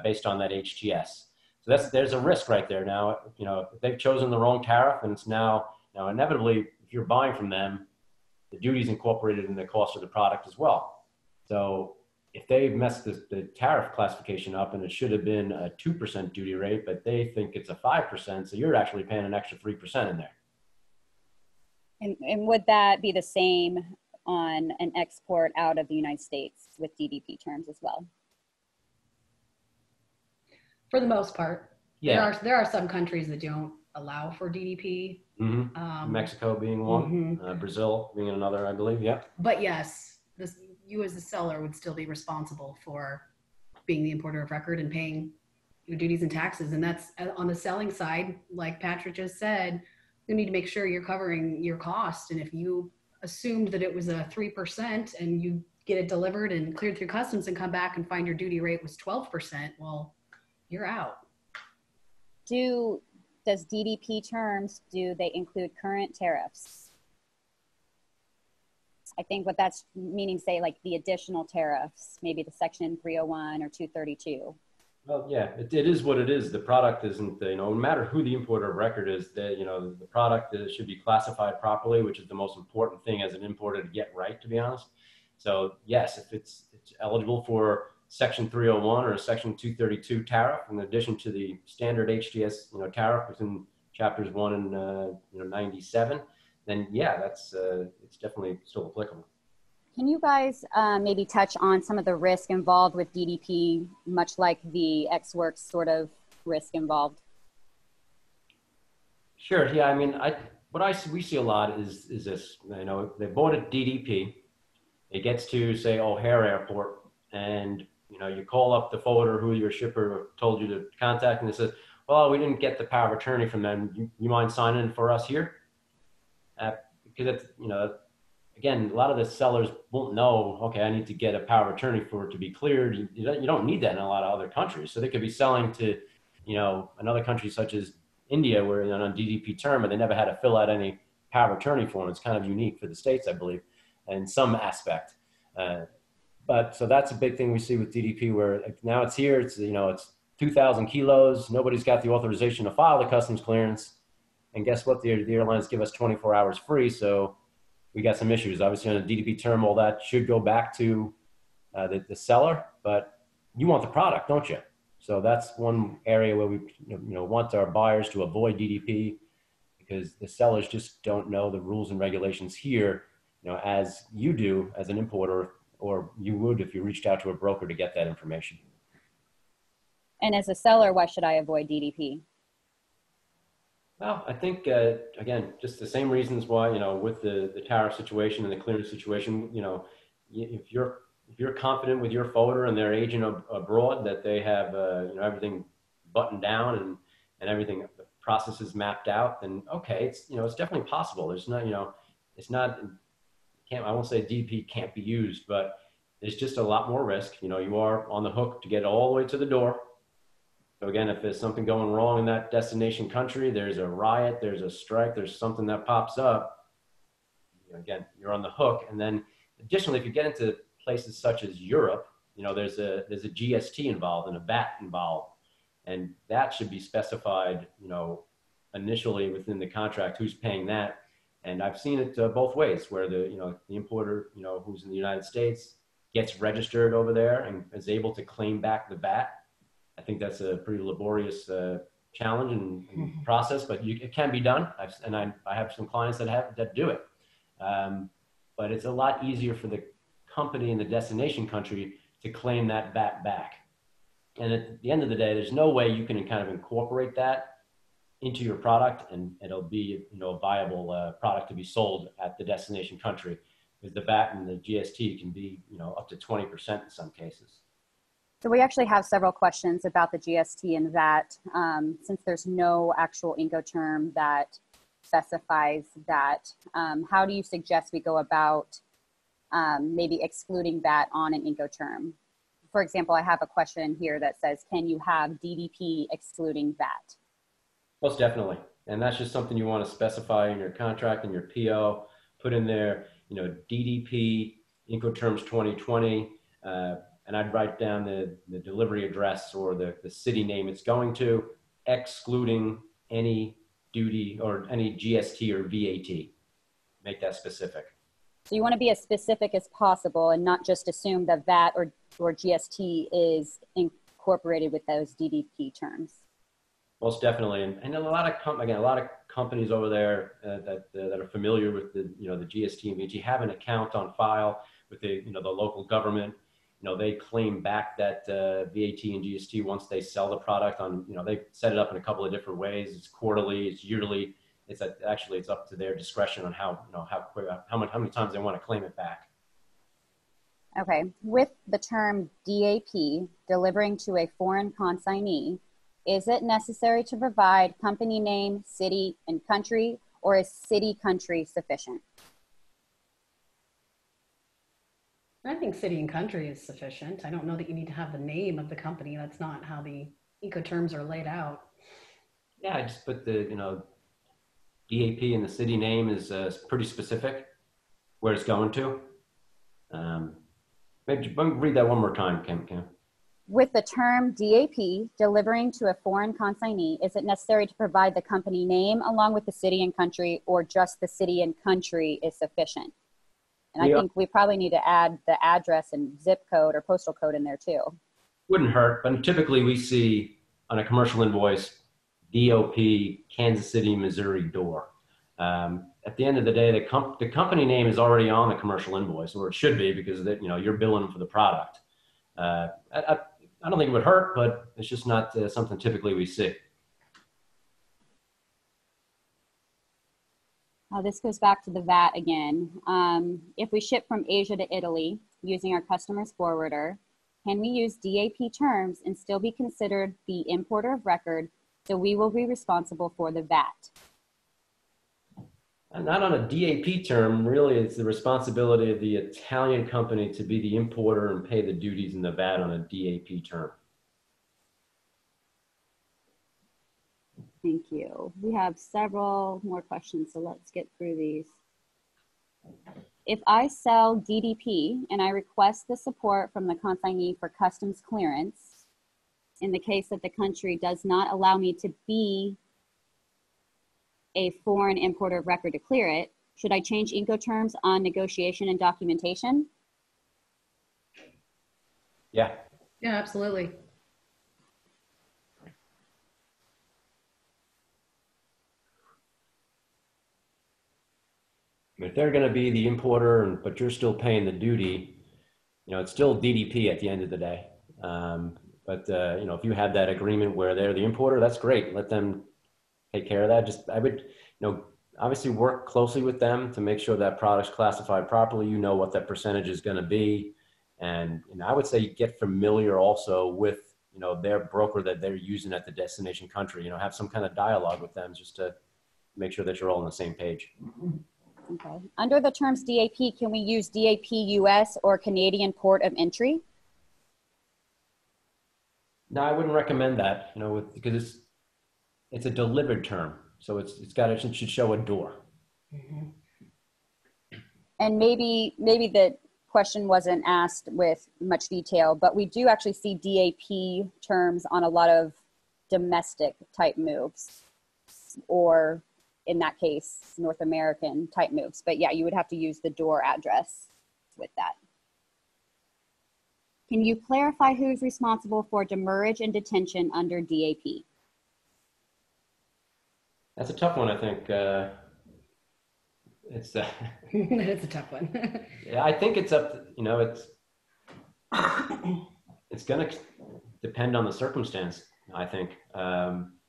based on that HTS. So there's a risk right there. Now if they've chosen the wrong tariff, and it's now inevitably, if you're buying from them, the duty's incorporated in the cost of the product as well. So if they've messed the tariff classification up, and it should have been a 2% duty rate, but they think it's a 5%, so you're actually paying an extra 3% in there. And would that be the same on an export out of the United States with DDP terms as well? For the most part. Yeah. There are some countries that don't allow for DDP. Mm-hmm. Mexico being one, mm-hmm. Brazil being another, I believe, yeah. But yes, you as the seller would still be responsible for being the importer of record and paying your duties and taxes. And that's on the selling side, like Patrick just said, you need to make sure you're covering your cost. And if you assumed that it was a 3% and you get it delivered and cleared through customs and come back and find your duty rate was 12%, well, you're out. Does DDP terms, do they include current tariffs? I think what that's meaning, say like the additional tariffs, maybe the section 301 or 232. Well, yeah, it is what it is. The product isn't, no matter who the importer of record is, the product should be classified properly, which is the most important thing as an importer to get right, to be honest. So yes, if it's eligible for section 301 or section 232 tariff, in addition to the standard HTS, tariff within chapters 1 and 97, then yeah, that's, it's definitely still applicable. Can you guys maybe touch on some of the risk involved with DDP, much like the Ex Works sort of risk involved? Sure. Yeah. I mean, we see a lot is this. They bought a DDP. It gets to, say, O'Hare Airport, and you call up the forwarder who your shipper told you to contact, and it says, "Well, we didn't get the power of attorney from them. You mind signing for us here?" Because it's Again, a lot of the sellers won't know, okay, I need to get a power of attorney for it to be cleared. You don't need that in a lot of other countries. So they could be selling to, another country such as India, where on a DDP term, and they never had to fill out any power of attorney form. It's kind of unique for the States, I believe, in some aspect. So that's a big thing we see with DDP, where now it's here, it's 2,000 kilos. Nobody's got the authorization to file the customs clearance. And guess what? The airlines give us 24 hours free. So we got some issues. Obviously, on a DDP term, all that should go back to the seller, but you want the product, don't you? So that's one area where we want our buyers to avoid DDP, because the sellers just don't know the rules and regulations here, as you do as an importer, or you would if you reached out to a broker to get that information. And as a seller, why should I avoid DDP? Well, I think, again, just the same reasons why, with the tariff situation and the clearance situation, if you're confident with your forwarder and their agent abroad that they have, everything buttoned down and everything, the process is mapped out, then okay, it's definitely possible. There's not, I won't say DDP can't be used, but there's just a lot more risk. You are on the hook to get all the way to the door. So again, if there's something going wrong in that destination country, there's a riot, there's a strike, there's something that pops up, again, you're on the hook. And then additionally, if you get into places such as Europe, there's a GST involved and a VAT involved, and that should be specified, initially within the contract, who's paying that. And I've seen it both ways, where the importer, who's in the United States, gets registered over there and is able to claim back the VAT. I think that's a pretty laborious challenge and process, but it can be done. I have some clients that do it. But it's a lot easier for the company in the destination country to claim that VAT back. And at the end of the day, there's no way you can kind of incorporate that into your product, and it'll be a viable product to be sold at the destination country, because the VAT and the GST can be up to 20% in some cases. So we actually have several questions about the GST and VAT, since there's no actual Incoterm that specifies that. How do you suggest we go about maybe excluding VAT on an Incoterm? For example, I have a question here that says, can you have DDP excluding VAT? Most definitely. And that's just something you want to specify in your contract and your PO, put in there, you know, DDP, Incoterms 2020, and I'd write down the delivery address or the city name it's going to, excluding any duty or any GST or VAT. Make that specific. So you want to be as specific as possible and not just assume that VAT or GST is incorporated with those DDP terms. Most definitely, and a lot of companies over there that are familiar with the GST and VAT have an account on file with the local government. You know, they claim back that VAT and GST once they sell the product on, they set it up in a couple of different ways. It's quarterly, it's yearly. It's up to their discretion on how, how many times they want to claim it back. Okay. With the term DAP, delivering to a foreign consignee, is it necessary to provide company name, city, and country, or is city country sufficient? I think city and country is sufficient. I don't know that you need to have the name of the company. That's not how the Incoterms are laid out. Yeah, I just put the, DAP and the city name is pretty specific where it's going to. Maybe read that one more time, Kim. With the term DAP, delivering to a foreign consignee, is it necessary to provide the company name along with the city and country, or just the city and country is sufficient? And yeah. I think we probably need to add the address and zip code or postal code in there too. Wouldn't hurt, but typically we see on a commercial invoice, DOP, Kansas City, Missouri door. At the end of the day, the company name is already on the commercial invoice, or it should be, because you're billing for the product. I don't think it would hurt, but it's just not something typically we see. This goes back to the VAT again. If we ship from Asia to Italy using our customer's forwarder, can we use DAP terms and still be considered the importer of record, so we will be responsible for the VAT? And not on a DAP term, really. It's the responsibility of the Italian company to be the importer and pay the duties and the VAT on a DAP term. Thank you. We have several more questions, so let's get through these. If I sell DDP and I request the support from the consignee for customs clearance, in the case that the country does not allow me to be a foreign importer of record to clear it, should I change Incoterms on negotiation and documentation? Yeah. Yeah, absolutely. If they're going to be the importer, but you're still paying the duty, it's still DDP at the end of the day. If you have that agreement where they're the importer, that's great. Let them take care of that. I would, obviously work closely with them to make sure that product's classified properly. You know what that percentage is going to be. And I would say get familiar also with, their broker that they're using at the destination country. Have some kind of dialogue with them just to make sure that you're all on the same page. Okay. Under the terms DAP, can we use DAP US or Canadian port of entry? No, I wouldn't recommend that, because it's a delivered term. So it should show a door. Mm-hmm. And maybe the question wasn't asked with much detail, but we do actually see DAP terms on a lot of domestic type moves, or in that case, North American type moves. But yeah, you would have to use the door address with that. Can you clarify who's responsible for demurrage and detention under DAP? That's a tough one, I think. It's a tough one. Yeah, I think it's up to, it's going to depend on the circumstance, I think.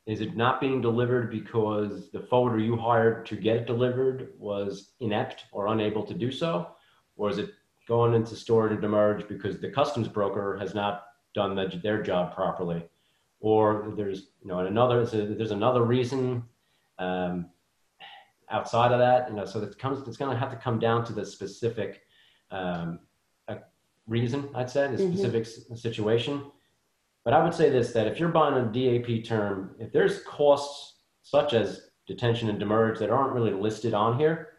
Is it not being delivered because the forwarder you hired to get it delivered was inept or unable to do so? Or is it going into storage and demurrage because the customs broker has not done their job properly? Or there's, there's another reason outside of that, so it's going to have to come down to the specific reason, I'd say, the specific situation. But I would say this, that if you're buying a DAP term, if there's costs such as detention and demurrage that aren't really listed on here.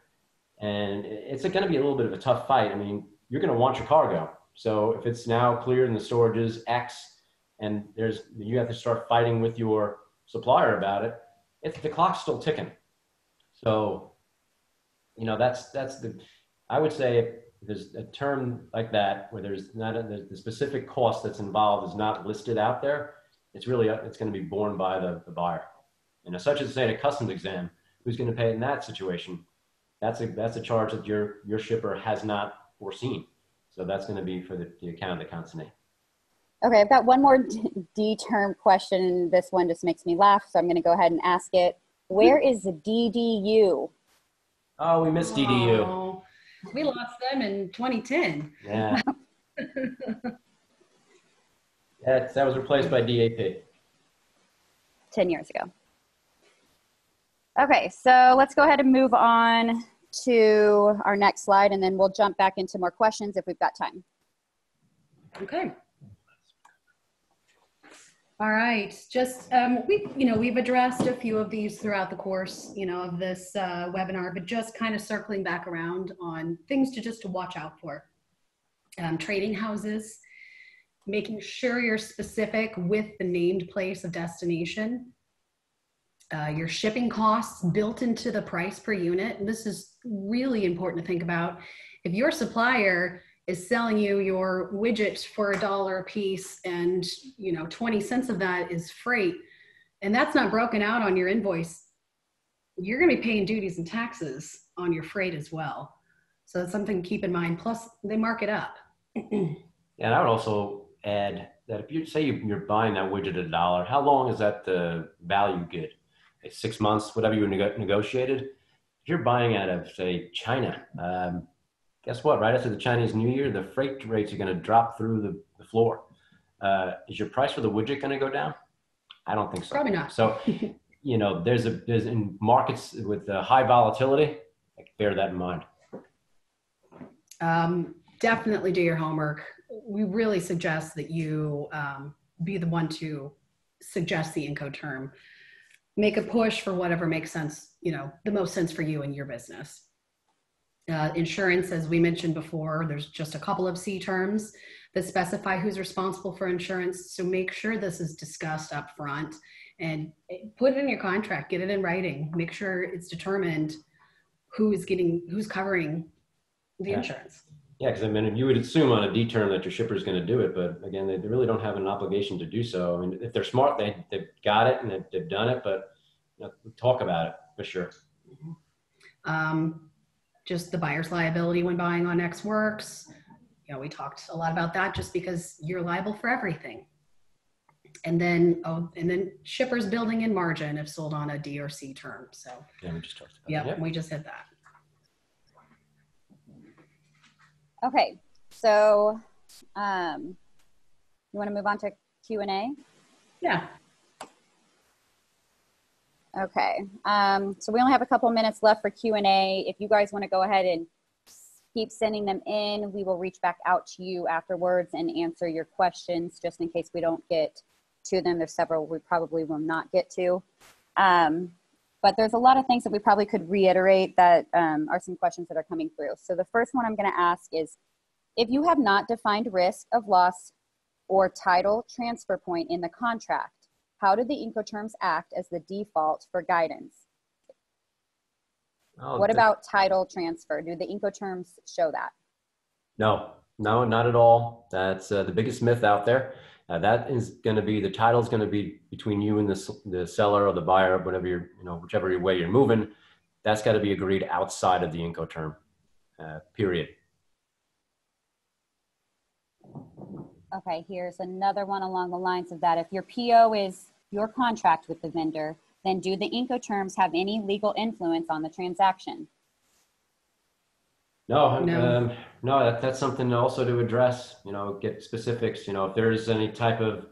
And it's going to be a little bit of a tough fight. I mean, you're going to want your cargo. So if it's now cleared and the storage is X, and there's, you have to start fighting with your supplier about it, it's, the clock's still ticking. So, you know, that's the, I would say if there's a term like that where there's not a, the specific cost that's involved is not listed out there, it's really, it's going to be borne by the buyer. You know, such as say a customs exam, who's going to pay in that situation? That's a charge that your shipper has not foreseen. So that's going to be for the account of the consignee. Okay, I've got one more D term question, and this one just makes me laugh, so I'm going to go ahead and ask it. Where is the DDU? Oh, we missed DDU. Oh, we lost them in 2010. Yeah. That was replaced by DAP. 10 years ago. Okay, so let's go ahead and move on to our next slide, and then we'll jump back into more questions if we've got time. Okay. All right, just, we've addressed a few of these throughout the course, of this webinar, but just kind of circling back around on things to watch out for. Trading houses, making sure you're specific with the named place of destination, your shipping costs built into the price per unit. And this is really important to think about. If your supplier is selling you your widget for $1 a piece and 20 cents of that is freight, and that's not broken out on your invoice, you're gonna be paying duties and taxes on your freight as well. So that's something to keep in mind. Plus they mark it up. And I would also add that if you say you're buying that widget at $1, how long is that the value good? It's 6 months, whatever you negotiated. If you're buying out of say China, guess what? Right after the Chinese New Year, the freight rates are going to drop through the floor. Is your price for the widget going to go down? I don't think so. Probably not. So, there's in markets with high volatility, bear that in mind. Definitely do your homework. We really suggest that you be the one to suggest the Incoterm. Make a push for whatever makes sense, the most sense for you and your business. Insurance, as we mentioned before, there's just a couple of C terms that specify who's responsible for insurance. So make sure this is discussed up front and put it in your contract, get it in writing, make sure it's determined who's covering the insurance. Yeah, because I mean, you would assume on a D term that your shipper is going to do it, but again, they really don't have an obligation to do so. I mean, if they're smart, they've got it and they've done it, but talk about it for sure. Mm-hmm. Just the buyer's liability when buying on Ex Works. We talked a lot about that just because you're liable for everything. And then, shippers building in margin if sold on a D or C term. So yeah, we just talked about that. Yep, we just hit that. Okay, so you want to move on to Q&A? Yeah. Okay, so we only have a couple minutes left for Q&A. If you guys want to go ahead and keep sending them in, we will reach back out to you afterwards and answer your questions just in case we don't get to them. There's several we probably will not get to. But there's a lot of things that we probably could reiterate that are some questions that are coming through. So the first one I'm going to ask is, if you have not defined risk of loss or title transfer point in the contract, how did the Incoterms act as the default for guidance? Oh, what about title transfer? Do the Incoterms show that? No, not at all. That's the biggest myth out there. That is going to be, the title is going to be between you and the seller or the buyer, whatever you're, whichever way you're moving. That's got to be agreed outside of the Incoterm, period. Okay, here's another one along the lines of that. If your PO is your contract with the vendor, then do the Incoterms have any legal influence on the transaction? No, that's something also to address, get specifics, if there's any type of,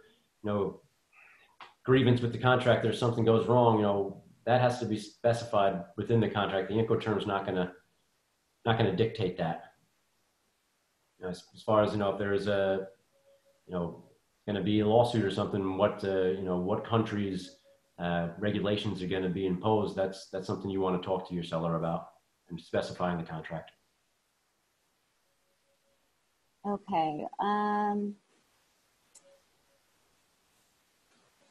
grievance with the contract, there's something goes wrong, that has to be specified within the contract. The Incoterms not going to dictate that. As far as, if there's a, going to be a lawsuit or something, what countries regulations are going to be imposed, that's something you want to talk to your seller about and specifying the contract. Okay.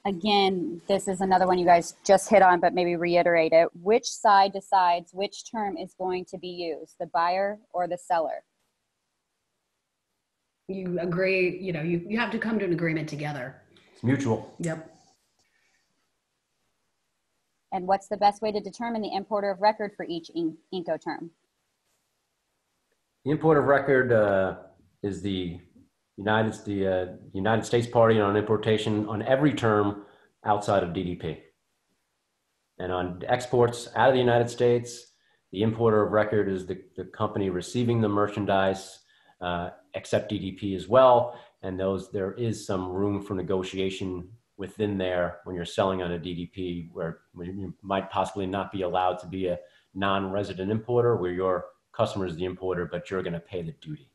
Again, this is another one you guys just hit on, but maybe reiterate it. Which side decides which term is going to be used, the buyer or the seller? You agree, you know, you have to come to an agreement together. It's mutual. Yep. And what's the best way to determine the importer of record for each Incoterm? The importer of record is the United States party on importation on every term outside of DDP. And on exports out of the United States, the importer of record is the company receiving the merchandise, except DDP as well. And there is some room for negotiation within there when you're selling on a DDP, where you might possibly not be allowed to be a non-resident importer, where your customer is the importer, but you're going to pay the duty.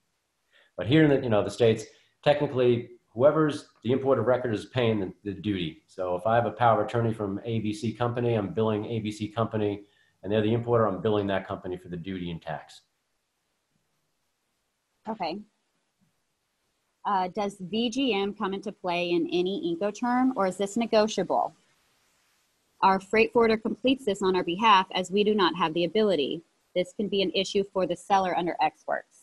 But here in the, the States, technically, whoever's the importer of record is paying the duty. So if I have a power of attorney from ABC company, I'm billing ABC company, and they're the importer, I'm billing that company for the duty and tax. Okay. Does VGM come into play in any Incoterm, or is this negotiable? Our freight forwarder completes this on our behalf as we do not have the ability. This can be an issue for the seller under Ex Works.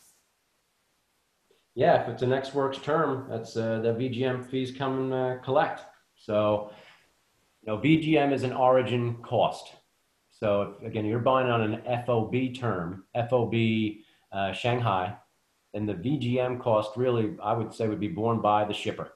Yeah, if it's an Ex Works term, that's the VGM fees come and collect. So, VGM is an origin cost. So again, you're buying on an FOB term, FOB Shanghai. And the VGM cost really, I would say, would be borne by the shipper.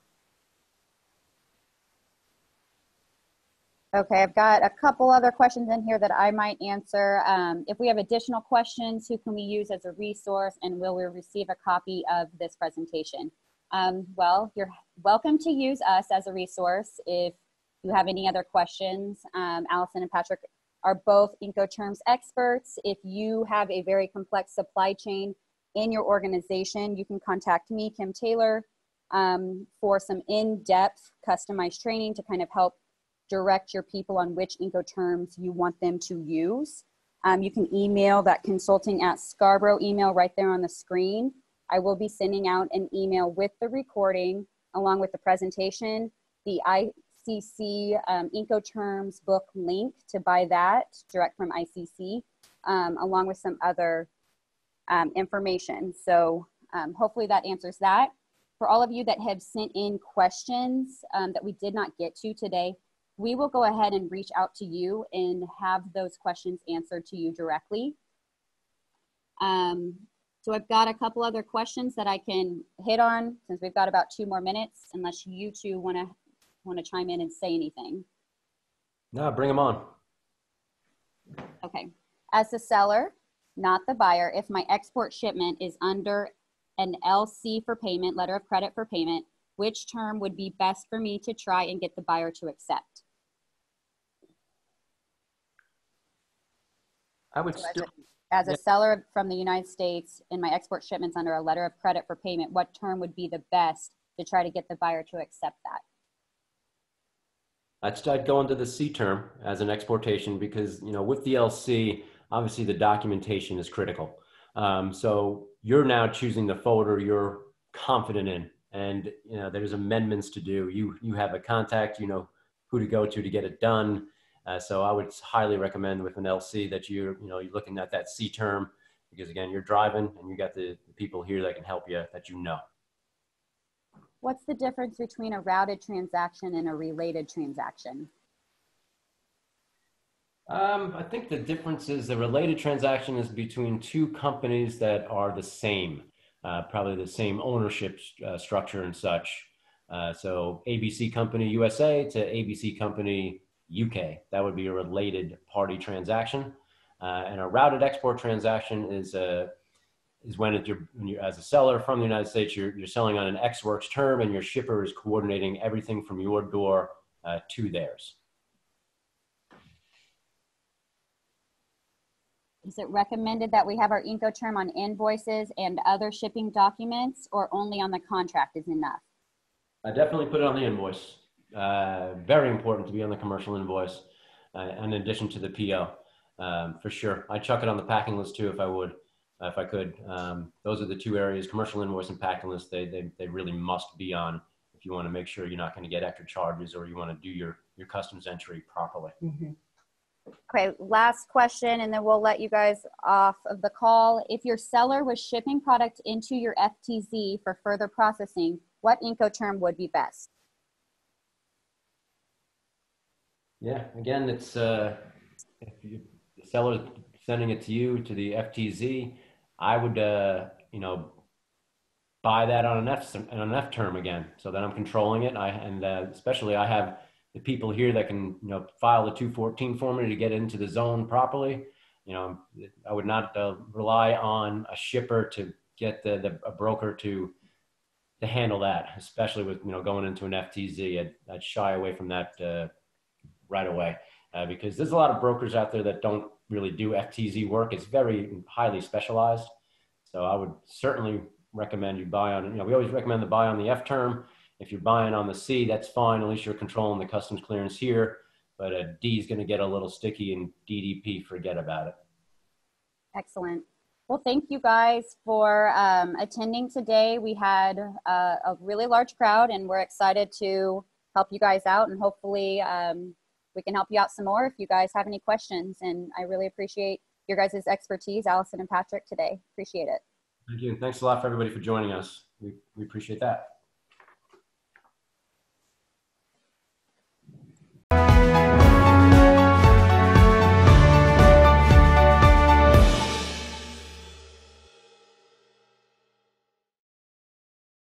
Okay, I've got a couple other questions in here that I might answer. If we have additional questions, who can we use as a resource, and will we receive a copy of this presentation? Well, you're welcome to use us as a resource if you have any other questions. Allison and Patrick are both Incoterms experts. If you have a very complex supply chain in your organization, you can contact me, Kim Taylor, for some in-depth customized training to kind of help direct your people on which Incoterms you want them to use. You can email that consulting@Scarbrough email right there on the screen. I will be sending out an email with the recording along with the presentation, the ICC Incoterms book link to buy that direct from ICC, along with some other information. So hopefully that answers that. For all of you that have sent in questions that we did not get to today, we will go ahead and reach out to you and have those questions answered to you directly. So I've got a couple other questions that I can hit on since we've got about 2 more minutes, unless you two want to chime in and say anything. No, bring them on. Okay. As the seller, not the buyer, if my export shipment is under an LC for payment, letter of credit for payment, which term would be best for me to try and get the buyer to accept? I would still, as a seller from the United States and my export shipments under a letter of credit for payment, what term would be the best to try to get the buyer to accept that? I'd start going to the C term as an exportation, because with the LC, obviously the documentation is critical. So you're now choosing the folder you're confident in, and there's amendments to do. You have a contact, who to go to get it done. So I would highly recommend with an LC that you're looking at that C term, because again, you're driving and you got the people here that can help you that you know. What's the difference between a routed transaction and a related transaction? I think the difference is the related transaction is between two companies that are the same, probably the same ownership structure and such. So ABC Company USA to ABC Company UK, that would be a related party transaction. And a routed export transaction is when you're as a seller from the United States, you're selling on an Ex Works term, and your shipper is coordinating everything from your door to theirs. Is it recommended that we have our Incoterm on invoices and other shipping documents, or only on the contract is enough? I definitely put it on the invoice. very important to be on the commercial invoice, in addition to the PO, for sure. I'd chuck it on the packing list too if I would, if I could. Those are the two areas, commercial invoice and packing list, they really must be on if you want to make sure you're not going to get extra charges or you want to do your customs entry properly. Mm-hmm. Okay, last question, and then we'll let you guys off of the call. If your seller was shipping product into your FTZ for further processing, what Incoterm would be best? Yeah, again, it's if the seller's sending it to you, to the FTZ, I would, you know, buy that on an F term again, so that I'm controlling it. Especially I have the people here that can, you know, file the 214 for me to get into the zone properly. You know, I would not rely on a shipper to get a broker to handle that, especially with, you know, going into an FTZ. I'd shy away from that right away, because there's a lot of brokers out there that don't really do FTZ work. It's very highly specialized. So I would certainly recommend you buy on, you know, we always recommend the buy on the F term. If you're buying on the C, that's fine. At least you're controlling the customs clearance here, but a D is going to get a little sticky, and DDP, forget about it. Excellent. Well, thank you guys for attending today. We had a really large crowd, and we're excited to help you guys out, and hopefully we can help you out some more if you guys have any questions. And I really appreciate your guys' expertise, Allison and Patrick, today. Appreciate it. Thank you. And thanks a lot for everybody for joining us. We appreciate that.